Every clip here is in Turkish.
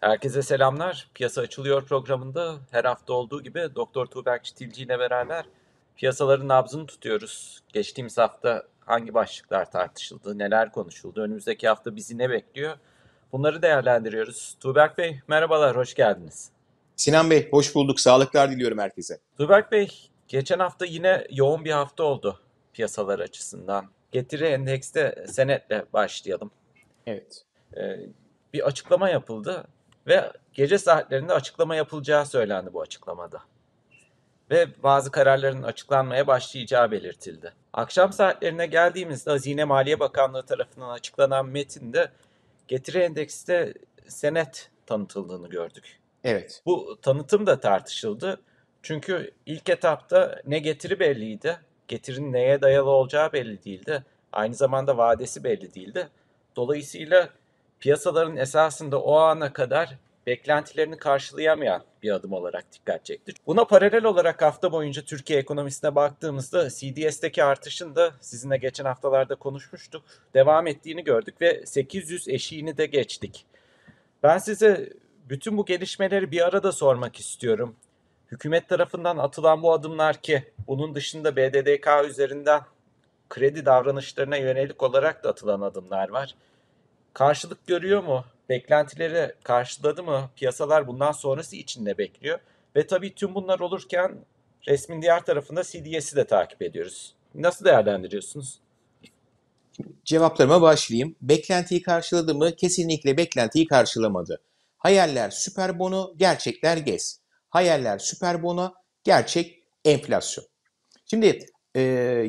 Herkese selamlar. Piyasa Açılıyor programında her hafta olduğu gibi Doktor Tuğberk Çitilci ile beraber piyasaların nabzını tutuyoruz. Geçtiğimiz hafta hangi başlıklar tartışıldı, neler konuşuldu, önümüzdeki hafta bizi ne bekliyor? Bunları değerlendiriyoruz. Tuğberk Bey merhabalar, hoş geldiniz. Sinan Bey hoş bulduk, sağlıklar diliyorum herkese. Tuğberk Bey geçen hafta yine yoğun bir hafta oldu piyasalar açısından. Getiri Endeks'te senetle başlayalım. Evet. Bir açıklama yapıldı. Ve gece saatlerinde açıklama yapılacağı söylendi bu açıklamada. Ve bazı kararların açıklanmaya başlayacağı belirtildi. Akşam saatlerine geldiğimizde Hazine Maliye Bakanlığı tarafından açıklanan metinde Getiri Endeks'te senet tanıtıldığını gördük. Evet. Bu tanıtım da tartışıldı. Çünkü ilk etapta ne getiri belliydi, getirinin neye dayalı olacağı belli değildi. Aynı zamanda vadesi belli değildi. Dolayısıyla piyasaların esasında o ana kadar beklentilerini karşılayamayan bir adım olarak dikkat çekti. Buna paralel olarak hafta boyunca Türkiye ekonomisine baktığımızda CDS'teki artışın da sizinle geçen haftalarda konuşmuştuk, devam ettiğini gördük ve 800 eşiğini de geçtik. Ben size bütün bu gelişmeleri bir arada sormak istiyorum. Hükümet tarafından atılan bu adımlar ki bunun dışında BDDK üzerinden kredi davranışlarına yönelik olarak da atılan adımlar var. Karşılık görüyor mu? Beklentileri karşıladı mı? Piyasalar bundan sonrası için ne bekliyor? Ve tabii tüm bunlar olurken resmin diğer tarafında CDS'i de takip ediyoruz. Nasıl değerlendiriyorsunuz? Cevaplarıma başlayayım. Beklentiyi karşıladı mı? Kesinlikle beklentiyi karşılamadı. Hayaller süper bono, gerçekler GES. Hayaller süper bono, gerçek enflasyon. Şimdi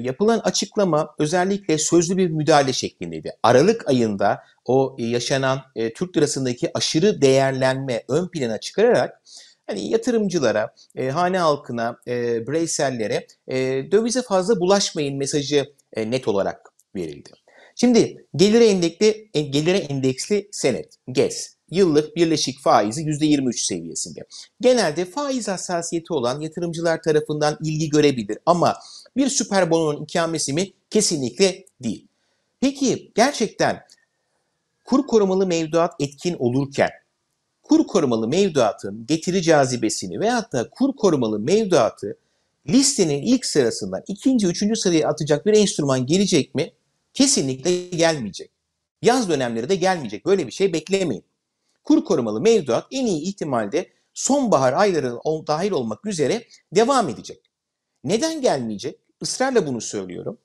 yapılan açıklama özellikle sözlü bir müdahale şeklindeydi. Aralık ayında o yaşanan Türk lirasındaki aşırı değerlenme ön plana çıkararak hani yatırımcılara, hane halkına, bireysellere dövize fazla bulaşmayın mesajı net olarak verildi. Şimdi gelire endeksli senet, GES, yıllık birleşik faizi %23 seviyesinde. Genelde faiz hassasiyeti olan yatırımcılar tarafından ilgi görebilir ama bir süper bononun ikamesi mi? Kesinlikle değil. Peki gerçekten kur korumalı mevduat etkin olurken kur korumalı mevduatın getiri cazibesini veyahut da kur korumalı mevduatı listenin ilk sırasından ikinci, üçüncü sıraya atacak bir enstrüman gelecek mi? Kesinlikle gelmeyecek. Yaz dönemleri de gelmeyecek. Böyle bir şey beklemeyin. Kur korumalı mevduat en iyi ihtimalde sonbahar ayları dahil olmak üzere devam edecek. Neden gelmeyecek? Israrla bunu söylüyorum.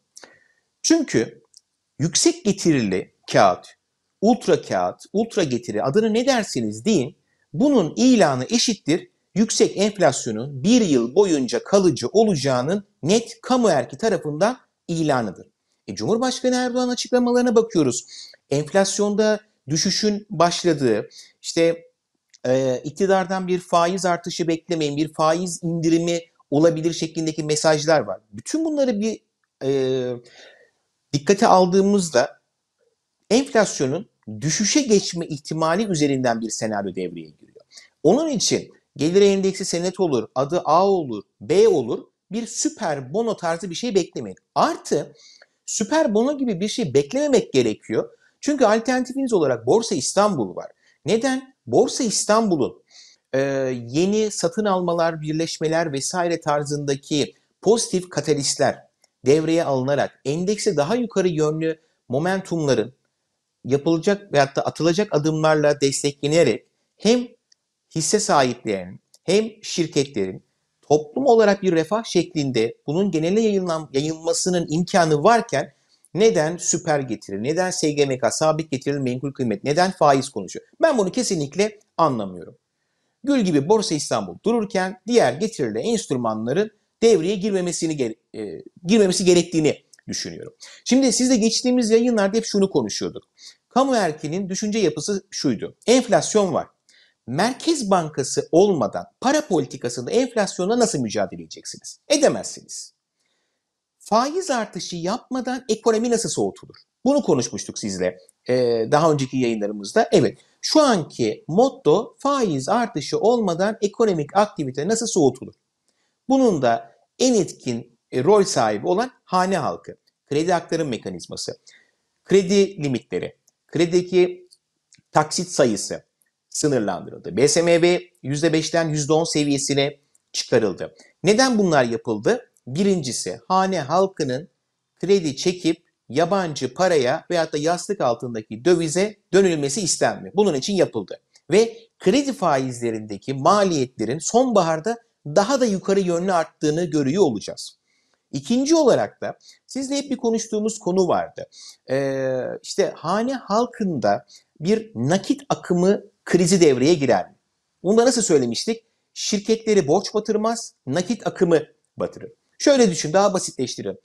Çünkü yüksek getirili kağıt, ultra kağıt, ultra getiri adını ne derseniz deyin, bunun ilanı eşittir yüksek enflasyonun bir yıl boyunca kalıcı olacağının net kamu erki tarafından ilanıdır. Cumhurbaşkanı Erdoğan açıklamalarına bakıyoruz. Enflasyonda düşüşün başladığı, işte iktidardan bir faiz artışı beklemeyin, bir faiz indirimi olabilir şeklindeki mesajlar var. Bütün bunları bir dikkate aldığımızda enflasyonun düşüşe geçme ihtimali üzerinden bir senaryo devreye giriyor. Onun için gelir endeksi senet olur, adı A olur, B olur, bir süper bono tarzı bir şey beklemeyin. Artı süper bono gibi bir şey beklememek gerekiyor. Çünkü alternatifiniz olarak Borsa İstanbul var. Neden? Borsa İstanbul'un yeni satın almalar, birleşmeler vesaire tarzındaki pozitif katalistler devreye alınarak endekse daha yukarı yönlü momentumların yapılacak veyahut da atılacak adımlarla desteklenerek hem hisse sahiplerinin hem şirketlerin toplum olarak bir refah şeklinde bunun genele yayılmasının imkanı varken neden süper getiri, neden SGMK, sabit getirili menkul kıymet, neden faiz konuşuyor? Ben bunu kesinlikle anlamıyorum. Gül gibi Borsa İstanbul dururken diğer getirili enstrümanların devreye girmemesi gerektiğini düşünüyorum. Şimdi sizle geçtiğimiz yayınlarda hep şunu konuşuyorduk. Kamu erkinin düşünce yapısı şuydu. Enflasyon var. Merkez Bankası olmadan para politikasında enflasyonla nasıl mücadele edeceksiniz? Edemezsiniz. Faiz artışı yapmadan ekonomi nasıl soğutulur? Bunu konuşmuştuk sizle daha önceki yayınlarımızda. Evet, şu anki motto faiz artışı olmadan ekonomik aktivite nasıl soğutulur? Bunun da en etkin rol sahibi olan hane halkı, kredi aktarım mekanizması, kredi limitleri, kredideki taksit sayısı, sınırlandırıldı. BSMV %5'ten %10 seviyesine çıkarıldı. Neden bunlar yapıldı? Birincisi, hane halkının kredi çekip yabancı paraya veyahut da yastık altındaki dövize dönülmesi istenmiyor. Bunun için yapıldı. Ve kredi faizlerindeki maliyetlerin sonbaharda daha da yukarı yönlü arttığını görüyor olacağız. İkinci olarak da sizle hep bir konuştuğumuz konu vardı. İşte hane halkında bir nakit akımı krizi devreye girer mi? Bunu da nasıl söylemiştik? Şirketleri borç batırmaz, nakit akımı batırır. Şöyle düşün, daha basitleştirelim.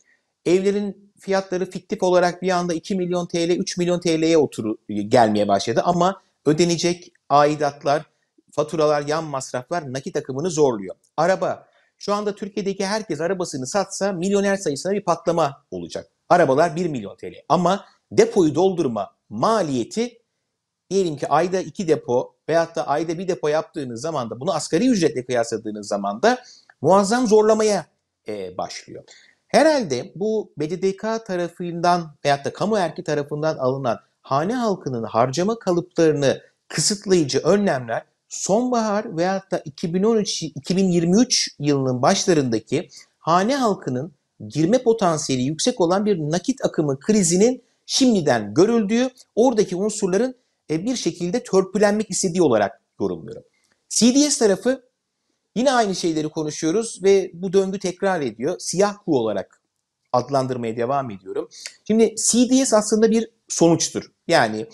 Evlerin fiyatları fiktif olarak bir anda 2 milyon TL, 3 milyon TL'ye gelmeye başladı ama ödenecek aidatlar, faturalar, yan masraflar nakit akımını zorluyor. Araba, şu anda Türkiye'deki herkes arabasını satsa milyoner sayısına bir patlama olacak. Arabalar 1 milyon TL ama depoyu doldurma maliyeti, diyelim ki ayda 2 depo veyahut da ayda 1 depo yaptığınız zaman da bunu asgari ücretle kıyasladığınız zaman da muazzam zorlamaya başlıyor. Herhalde bu BDDK tarafından veyahut da kamu erki tarafından alınan hane halkının harcama kalıplarını kısıtlayıcı önlemler sonbahar veyahut da 2023 yılının başlarındaki hane halkının girme potansiyeli yüksek olan bir nakit akımı krizinin şimdiden görüldüğü, oradaki unsurların bir şekilde törpülenmek istediği olarak yorumluyorum. CDS tarafı yine aynı şeyleri konuşuyoruz ve bu döngü tekrar ediyor. Siyah kuğu olarak adlandırmaya devam ediyorum. Şimdi CDS aslında bir sonuçtur. Yani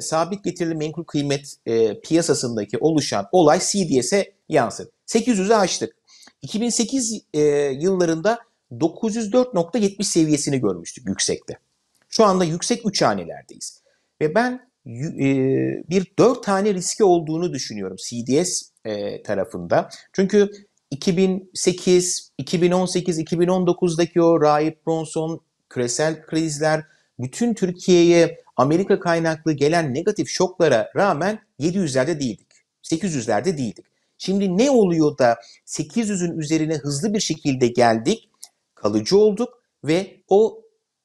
sabit getirili menkul kıymet piyasasındaki oluşan olay CDS'e yansır. 800'ü aştık. 2008 yıllarında 904.70 seviyesini görmüştük yüksekte. Şu anda yüksek 3 hanelerdeyiz. Ve ben bir 4 tane riski olduğunu düşünüyorum CDS tarafında. Çünkü 2008, 2018, 2019'daki o Rahip Bronson, küresel krizler, bütün Türkiye'ye Amerika kaynaklı gelen negatif şoklara rağmen 700'lerde değildik. 800'lerde değildik. Şimdi ne oluyor da 800'ün üzerine hızlı bir şekilde geldik, kalıcı olduk ve o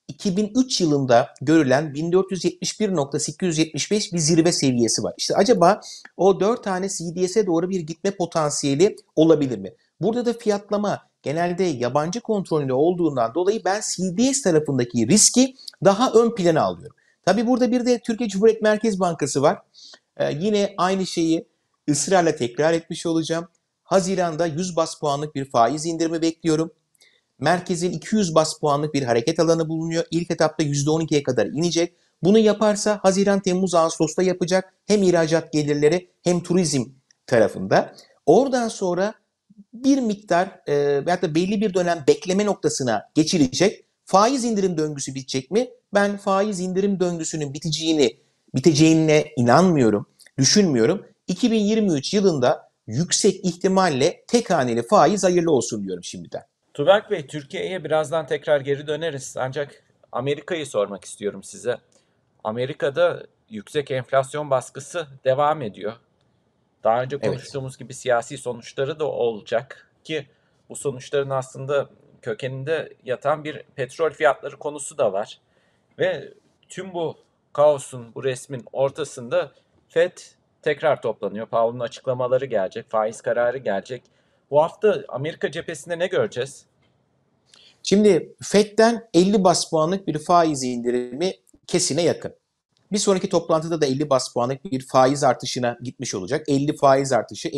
2003 yılında görülen 1471.875 bir zirve seviyesi var. İşte acaba o 4 tane CDS'e doğru bir gitme potansiyeli olabilir mi? Burada da fiyatlama genelde yabancı kontrolünde olduğundan dolayı ben CDS tarafındaki riski daha ön plana alıyorum. Tabi burada bir de Türkiye Cumhuriyet Merkez Bankası var. Yine aynı şeyi ısrarla tekrar etmiş olacağım. Haziran'da 100 bas puanlık bir faiz indirimi bekliyorum. Merkezin 200 bas puanlık bir hareket alanı bulunuyor. İlk etapta %12'ye kadar inecek. Bunu yaparsa Haziran, Temmuz, Ağustos'ta yapacak. Hem ihracat gelirleri hem turizm tarafında. Oradan sonra bir miktar veyahut da belli bir dönem bekleme noktasına geçilecek. Faiz indirim döngüsü bitecek mi? Ben faiz indirim döngüsünün biteceğine inanmıyorum, düşünmüyorum. 2023 yılında yüksek ihtimalle tek haneli faiz hayırlı olsun diyorum şimdiden. Tuğberk Bey, Türkiye'ye birazdan tekrar geri döneriz. Ancak Amerika'yı sormak istiyorum size. Amerika'da yüksek enflasyon baskısı devam ediyor. Daha önce konuştuğumuz gibi siyasi sonuçları da olacak ki bu sonuçların aslında kökeninde yatan bir petrol fiyatları konusu da var. Ve tüm bu kaosun, bu resmin ortasında Fed tekrar toplanıyor. Powell'ın açıklamaları gelecek, faiz kararı gelecek. Bu hafta Amerika cephesinde ne göreceğiz? Şimdi Fed'den 50 bas puanlık bir faiz indirimi kesine yakın. Bir sonraki toplantıda da 50 bas puanlık bir faiz artışına gitmiş olacak. 50 faiz artışı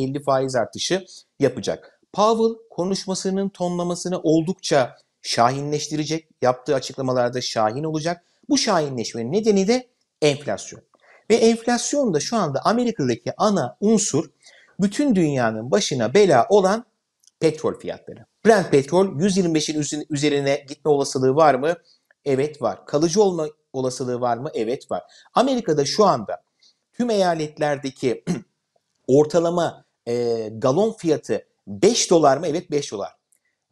yapacak. Powell konuşmasının tonlamasını oldukça şahinleştirecek. Yaptığı açıklamalarda şahin olacak. Bu şahinleşmenin nedeni de enflasyon. Ve enflasyon da şu anda Amerika'daki ana unsur, bütün dünyanın başına bela olan petrol fiyatları. Brent petrol 125'in üzerine gitme olasılığı var mı? Evet var. Kalıcı olma olasılığı var mı? Evet var. Amerika'da şu anda tüm eyaletlerdeki ortalama galon fiyatı 5 dolar mı? Evet 5 dolar.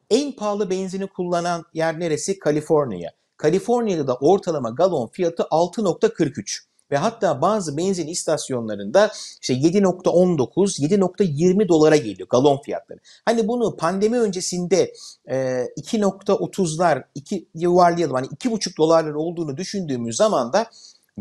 En pahalı benzini kullanan yer neresi? Kaliforniya. Kaliforniya'da da ortalama galon fiyatı 6.43. Ve hatta bazı benzin istasyonlarında işte 7.19, 7.20 dolara geliyor galon fiyatları. Hani bunu pandemi öncesinde 2.30'lar, 2 yuvarlayalım, hani 2.5 dolarlar olduğunu düşündüğümüz zaman da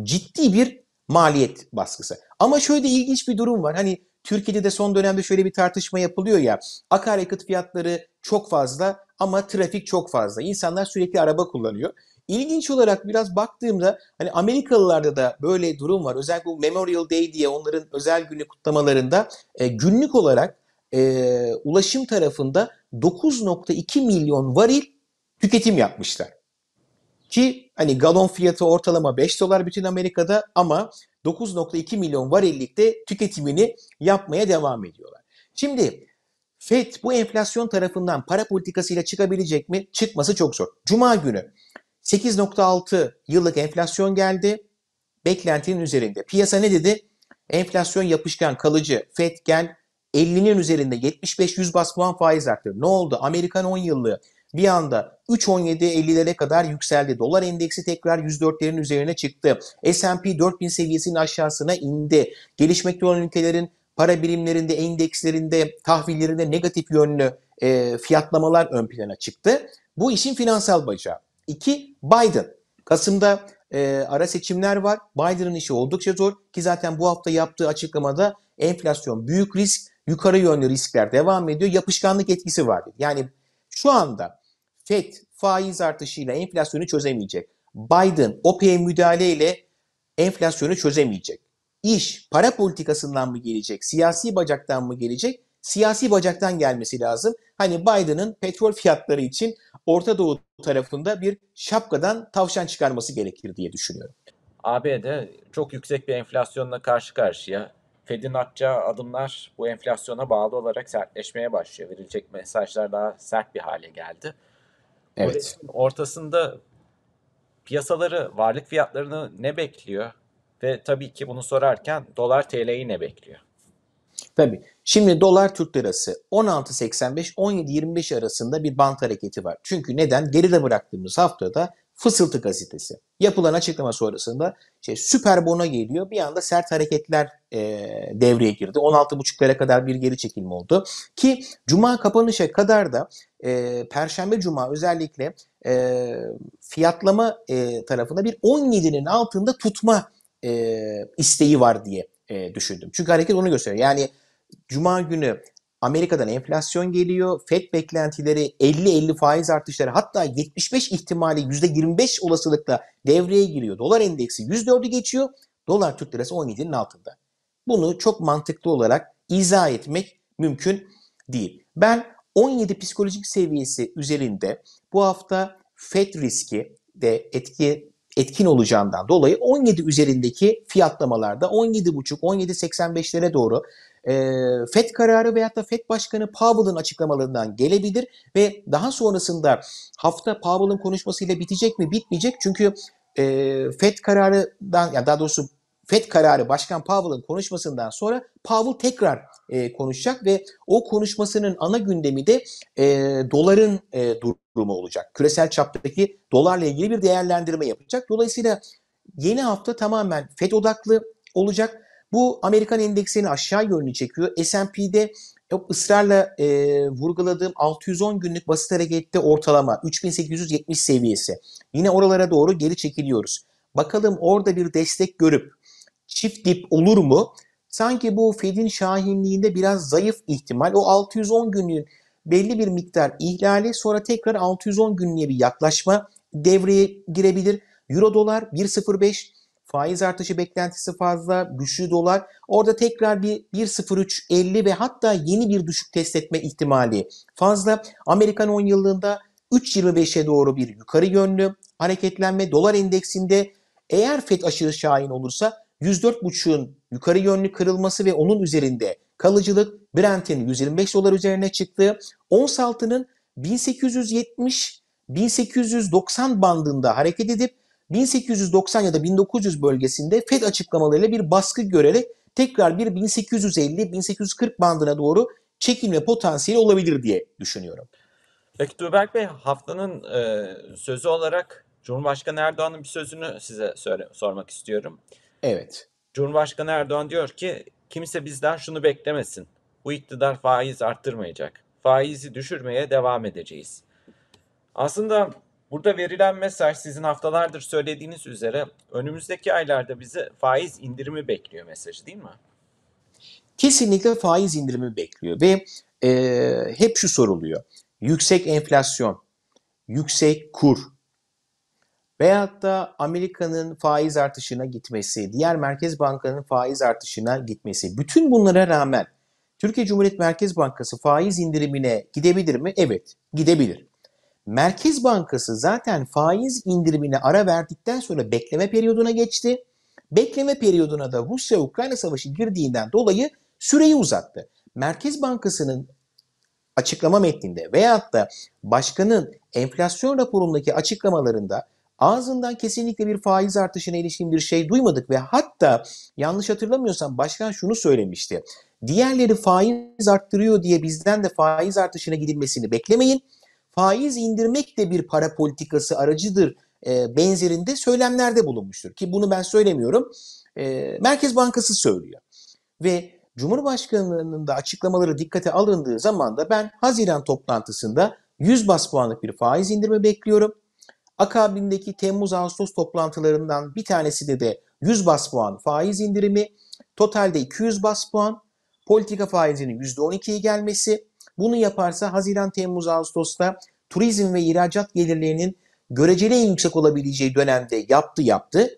ciddi bir maliyet baskısı. Ama şöyle ilginç bir durum var. Hani Türkiye'de de son dönemde şöyle bir tartışma yapılıyor ya. Akaryakıt fiyatları çok fazla ama trafik çok fazla. İnsanlar sürekli araba kullanıyor. İlginç olarak biraz baktığımda hani Amerikalılarda da böyle durum var. Özellikle bu Memorial Day diye onların özel günü kutlamalarında günlük olarak ulaşım tarafında 9.2 milyon varil tüketim yapmışlar. Ki hani galon fiyatı ortalama 5 dolar bütün Amerika'da ama 9.2 milyon varillikte tüketimini yapmaya devam ediyorlar. Şimdi Fed bu enflasyon tarafından para politikasıyla çıkabilecek mi? Çıkması çok zor. Cuma günü 8.6 yıllık enflasyon geldi. Beklentinin üzerinde. Piyasa ne dedi? Enflasyon yapışkan, kalıcı. Fed gel 50'nin üzerinde 75-100 bas puan faiz arttırdı. Ne oldu? Amerikan 10 yıllığı bir anda 3.17.50'lere kadar yükseldi. Dolar endeksi tekrar 104'lerin üzerine çıktı. S&P 4000 seviyesinin aşağısına indi. Gelişmekte olan ülkelerin para birimlerinde, endekslerinde, tahvillerinde negatif yönlü fiyatlamalar ön plana çıktı. Bu işin finansal bacağı. 2. Biden. Kasım'da ara seçimler var. Biden'ın işi oldukça zor ki zaten bu hafta yaptığı açıklamada enflasyon büyük risk, yukarı yönlü riskler devam ediyor. Yapışkanlık etkisi var. Yani şu anda Fed faiz artışıyla enflasyonu çözemeyecek. Biden OPEC'e müdahaleyle enflasyonu çözemeyecek. İş para politikasından mı gelecek, siyasi bacaktan mı gelecek? Siyasi bacaktan gelmesi lazım. Hani Biden'ın petrol fiyatları için Orta Doğu tarafında bir şapkadan tavşan çıkarması gerekir diye düşünüyorum. ABD çok yüksek bir enflasyonla karşı karşıya. Fed'in atacağı adımlar bu enflasyona bağlı olarak sertleşmeye başlıyor. Verilecek mesajlar daha sert bir hale geldi. Evet. Ortasında piyasaları, varlık fiyatlarını ne bekliyor? Ve tabii ki bunu sorarken dolar TL'yi ne bekliyor? Tabii. Şimdi dolar Türk lirası 16.85-17.25 arasında bir bant hareketi var. Çünkü neden? Geride bıraktığımız haftada Fısıltı gazetesi yapılan açıklama sonrasında süper bona geliyor. Bir anda sert hareketler devreye girdi. 16.5'lere kadar bir geri çekilme oldu. Ki cuma kapanışa kadar da perşembe cuma özellikle fiyatlama tarafında bir 17'nin altında tutma isteği var diye düşündüm. Çünkü hareket onu gösteriyor. Yani cuma günü Amerika'dan enflasyon geliyor. Fed beklentileri 50-50 faiz artışları hatta 75 ihtimali %25 olasılıkla devreye giriyor. Dolar endeksi 104'ü geçiyor. Dolar Türk lirası 17'nin altında. Bunu çok mantıklı olarak izah etmek mümkün değil. Ben 17 psikolojik seviyesi üzerinde bu hafta Fed riski de etkin olacağından dolayı 17 üzerindeki fiyatlamalarda 17.5-17.85'lere doğru Fed kararı veyahut da Fed Başkanı Powell'ın açıklamalarından gelebilir ve daha sonrasında hafta Powell'ın konuşmasıyla bitecek mi? Bitmeyecek. Çünkü Fed kararından, yani daha doğrusu Fed kararı Başkan Powell'ın konuşmasından sonra Powell tekrar konuşacak ve o konuşmasının ana gündemi de doların durumu olacak. Küresel çaptaki dolarla ilgili bir değerlendirme yapacak. Dolayısıyla yeni hafta tamamen Fed odaklı olacak. Bu Amerikan endeksini aşağı yönlü çekiyor. S&P'de ısrarla vurguladığım 610 günlük basit harekette ortalama 3870 seviyesi. Yine oralara doğru geri çekiliyoruz. Bakalım orada bir destek görüp çift dip olur mu? Sanki bu Fed'in şahinliğinde biraz zayıf ihtimal. O 610 günlüğün belli bir miktar ihlali sonra tekrar 610 günlüğe bir yaklaşma devreye girebilir. Euro dolar 1.05. Faiz artışı beklentisi fazla, güçlü dolar. Orada tekrar bir 1.03.50 ve hatta yeni bir düşük test etme ihtimali fazla. Amerikan 10 yıllığında 3.25'e doğru bir yukarı yönlü hareketlenme. Dolar endeksinde eğer Fed aşırı şahin olursa 104.5'ün yukarı yönlü kırılması ve onun üzerinde kalıcılık. Brent'in 125 dolar üzerine çıktığı, Ons Altı'nın 1870-1890 bandında hareket edip 1890 ya da 1900 bölgesinde Fed açıklamalarıyla bir baskı görerek tekrar bir 1850-1840 bandına doğru çekilme potansiyeli olabilir diye düşünüyorum. Peki Tuğberk Bey, haftanın sözü olarak Cumhurbaşkanı Erdoğan'ın bir sözünü size sormak istiyorum. Evet. Cumhurbaşkanı Erdoğan diyor ki kimse bizden şunu beklemesin. Bu iktidar faiz arttırmayacak. Faizi düşürmeye devam edeceğiz. Aslında Burada verilen mesaj sizin haftalardır söylediğiniz üzere önümüzdeki aylarda bizi faiz indirimi bekliyor mesajı değil mi? Kesinlikle faiz indirimi bekliyor ve hep şu soruluyor. Yüksek enflasyon, yüksek kur veyahut da Amerika'nın faiz artışına gitmesi, diğer merkez bankanın faiz artışına gitmesi. Bütün bunlara rağmen Türkiye Cumhuriyet Merkez Bankası faiz indirimine gidebilir mi? Evet, gidebilir. Merkez Bankası zaten faiz indirimine ara verdikten sonra bekleme periyoduna geçti. Bekleme periyoduna da Rusya-Ukrayna savaşı girdiğinden dolayı süreyi uzattı. Merkez Bankası'nın açıklama metninde veyahut da başkanın enflasyon raporundaki açıklamalarında ağzından kesinlikle bir faiz artışına ilişkin bir şey duymadık ve hatta yanlış hatırlamıyorsam başkan şunu söylemişti. Diğerleri faiz arttırıyor diye bizden de faiz artışına gidilmesini beklemeyin. Faiz indirmek de bir para politikası aracıdır benzerinde söylemlerde bulunmuştur. Ki bunu ben söylemiyorum. Merkez Bankası söylüyor. Ve Cumhurbaşkanı'nın da açıklamaları dikkate alındığı zaman da ben Haziran toplantısında 100 bas puanlık bir faiz indirimi bekliyorum. Akabindeki Temmuz-Ağustos toplantılarından bir tanesinde de 100 bas puan faiz indirimi, totalde 200 bas puan, politika faizinin %12'ye gelmesi. Bunu yaparsa Haziran-Temmuz-Ağustos'ta turizm ve ihracat gelirlerinin göreceli en yüksek olabileceği dönemde yaptı.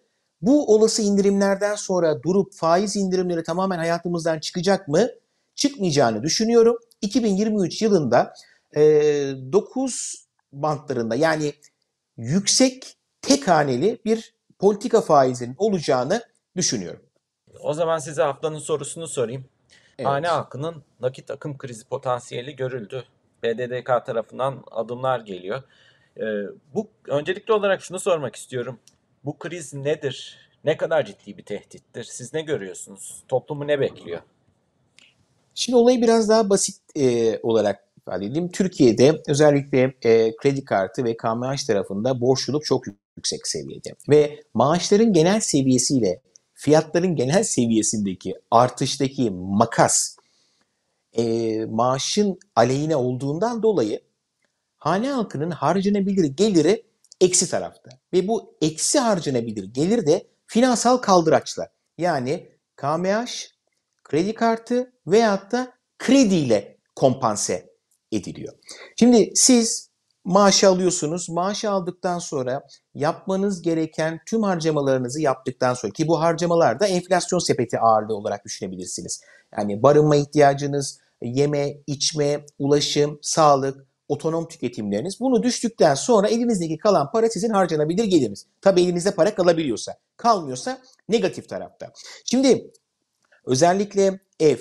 Bu olası indirimlerden sonra durup faiz indirimleri tamamen hayatımızdan çıkacak mı? Çıkmayacağını düşünüyorum. 2023 yılında 9 bantlarında yani yüksek tek haneli bir politika faizinin olacağını düşünüyorum. O zaman size haftanın sorusunu sorayım. Evet. Hane halkının nakit akım krizi potansiyeli görüldü. BDDK tarafından adımlar geliyor. Öncelikli olarak şunu sormak istiyorum. Bu kriz nedir? Ne kadar ciddi bir tehdittir? Siz ne görüyorsunuz? Toplumu ne bekliyor? Şimdi olayı biraz daha basit olarak ifade edeyim. Türkiye'de özellikle kredi kartı ve KMH tarafında borçluluk çok yüksek seviyede. Ve maaşların genel seviyesiyle fiyatların genel seviyesindeki artıştaki makas maaşın aleyhine olduğundan dolayı hane halkının harcanabilir geliri eksi tarafta. Ve bu eksi harcanabilir gelir de finansal kaldıraçlar yani KMH, kredi kartı veyahut da krediyle kompanse ediliyor. Şimdi siz maaşı alıyorsunuz. Maaşı aldıktan sonra yapmanız gereken tüm harcamalarınızı yaptıktan sonra ki bu harcamalar da enflasyon sepeti ağırlığı olarak düşünebilirsiniz. Yani barınma ihtiyacınız, yeme, içme, ulaşım, sağlık, otonom tüketimleriniz. Bunu düştükten sonra elinizdeki kalan para sizin harcanabilir geliriniz. Tabii elinizde para kalabiliyorsa, kalmıyorsa negatif tarafta. Şimdi özellikle ev,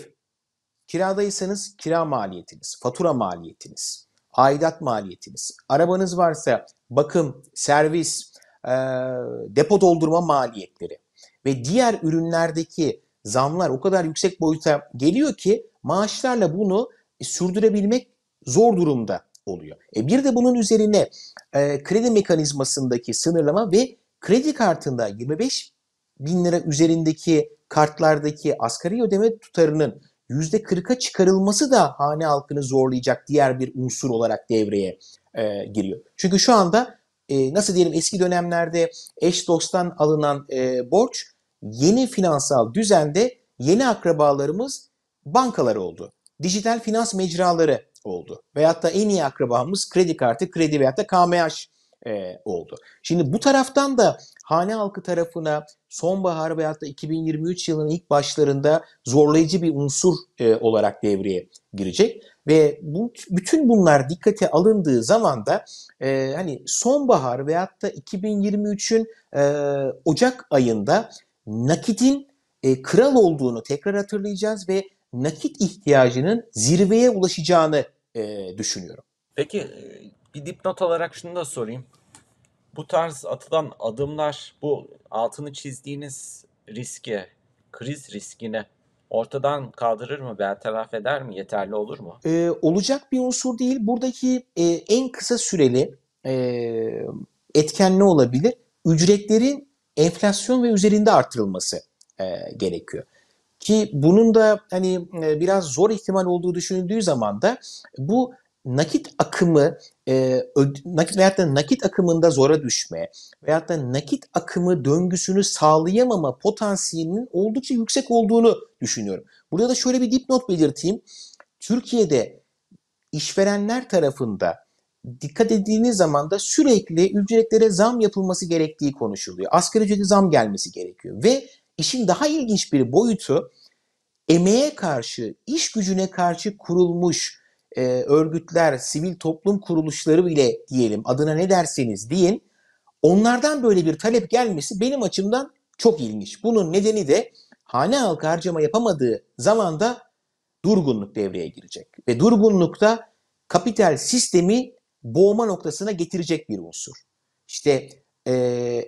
kiradaysanız kira maliyetiniz, fatura maliyetiniz, aidat maliyetiniz, arabanız varsa bakım, servis, depo doldurma maliyetleri ve diğer ürünlerdeki zamlar o kadar yüksek boyuta geliyor ki maaşlarla bunu sürdürebilmek zor durumda oluyor. Bir de bunun üzerine kredi mekanizmasındaki sınırlama ve kredi kartında 25.000 lira üzerindeki kartlardaki asgari ödeme tutarının %40'a çıkarılması da hane halkını zorlayacak diğer bir unsur olarak devreye giriyor. Çünkü şu anda nasıl diyelim eski dönemlerde eş dosttan alınan borç yeni finansal düzende yeni akrabalarımız bankalar oldu. Dijital finans mecraları oldu. Veyahut da en iyi akrabamız kredi kartı, kredi veyahut da KMH oldu. Şimdi bu taraftan da hane halkı tarafına sonbahar veyahut da 2023 yılının ilk başlarında zorlayıcı bir unsur olarak devreye girecek ve bütün bunlar dikkate alındığı zaman da hani sonbahar veyahut da 2023'ün Ocak ayında nakitin kral olduğunu tekrar hatırlayacağız ve nakit ihtiyacının zirveye ulaşacağını düşünüyorum. Peki bir dipnot olarak şunu da sorayım. Bu tarz atılan adımlar bu altını çizdiğiniz riski, kriz riskini ortadan kaldırır mı, bertaraf eder mi, yeterli olur mu? Olacak bir unsur değil. Buradaki en kısa süreli etken ne olabilir? Ücretlerin enflasyon ve üzerinde artırılması gerekiyor. Ki bunun da hani biraz zor ihtimal olduğu düşünüldüğü zaman da bu nakit akımı veyahut da nakit akımında zora düşme veyahut da nakit akımı döngüsünü sağlayamama potansiyelinin oldukça yüksek olduğunu düşünüyorum. Burada da şöyle bir dipnot belirteyim. Türkiye'de işverenler tarafında dikkat edildiğiniz zaman da sürekli ücretlere zam yapılması gerektiği konuşuluyor. Asgari ücrete zam gelmesi gerekiyor. Ve işin daha ilginç bir boyutu, emeğe karşı, iş gücüne karşı kurulmuş örgütler, sivil toplum kuruluşları bile diyelim, adına ne derseniz deyin, onlardan böyle bir talep gelmesi benim açımdan çok ilginç. Bunun nedeni de hane halkı harcama yapamadığı zaman da durgunluk devreye girecek. Ve durgunlukta kapital sistemi boğma noktasına getirecek bir unsur. İşte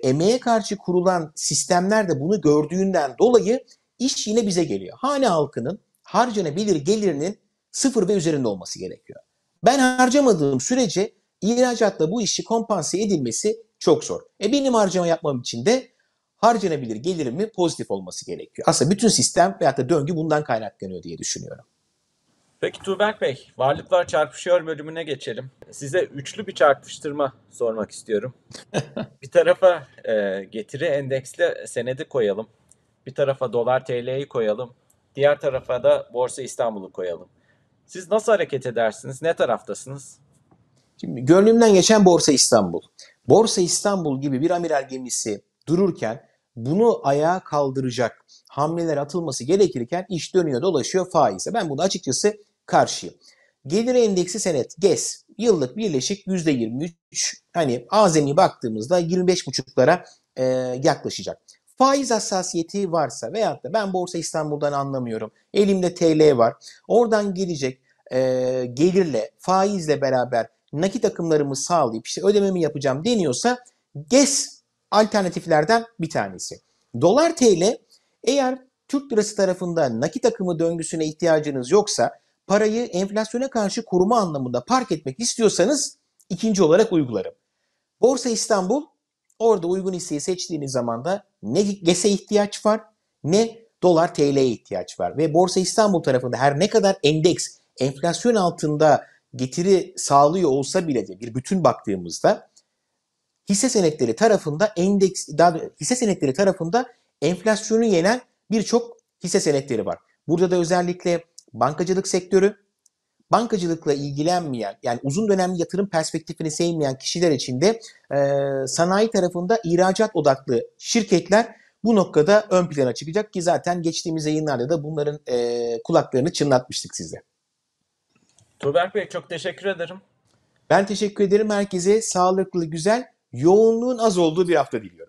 emeğe karşı kurulan sistemler de bunu gördüğünden dolayı iş yine bize geliyor. Hane halkının harcanabilir gelirinin sıfır ve üzerinde olması gerekiyor. Ben harcamadığım sürece ihracatla bu işi kompanse edilmesi çok zor. Benim harcama yapmam için de harcanabilir gelirimin pozitif olması gerekiyor. Aslında bütün sistem veyahut da döngü bundan kaynaklanıyor diye düşünüyorum. Peki Tuğberk Bey, varlıklar çarpışıyor bölümüne geçelim. Size üçlü bir çarpıştırma sormak istiyorum. Bir tarafa getiri endeksli senedi koyalım. Bir tarafa dolar TL'yi koyalım. Diğer tarafa da Borsa İstanbul'u koyalım. Siz nasıl hareket edersiniz? Ne taraftasınız? Şimdi gönlümden geçen Borsa İstanbul. Borsa İstanbul gibi bir amiral gemisi dururken bunu ayağa kaldıracak hamleler atılması gerekirken iş dönüyor dolaşıyor faize. Ben bunu açıkçası karşıyım. Gelir endeksi senet GES yıllık birleşik %23, hani azami baktığımızda 25,5'lara yaklaşacak. Faiz hassasiyeti varsa veyahut da ben Borsa İstanbul'dan anlamıyorum, elimde TL var, oradan gelecek gelirle, faizle beraber nakit akımlarımı sağlayıp işte ödememi yapacağım deniyorsa GES alternatiflerden bir tanesi. Dolar TL, eğer Türk lirası tarafında nakit akımı döngüsüne ihtiyacınız yoksa, parayı enflasyona karşı koruma anlamında park etmek istiyorsanız ikinci olarak uygularım. Borsa İstanbul, orada uygun hisseyi seçtiğiniz zaman da ne GES'e ihtiyaç var ne dolar TL'ye ihtiyaç var. Ve Borsa İstanbul tarafında her ne kadar endeks enflasyon altında getiri sağlıyor olsa bile de bir bütün baktığımızda hisse senetleri tarafında enflasyonu yenen birçok hisse senetleri var. Burada da özellikle bankacılık sektörü, bankacılıkla ilgilenmeyen, yani uzun dönemli yatırım perspektifini sevmeyen kişiler için de sanayi tarafında ihracat odaklı şirketler bu noktada ön plana çıkacak ki zaten geçtiğimiz yayınlarda da bunların kulaklarını çınlatmıştık sizle. Tuğberk Bey, çok teşekkür ederim. Ben teşekkür ederim. Herkese sağlıklı, güzel, yoğunluğun az olduğu bir hafta diliyorum.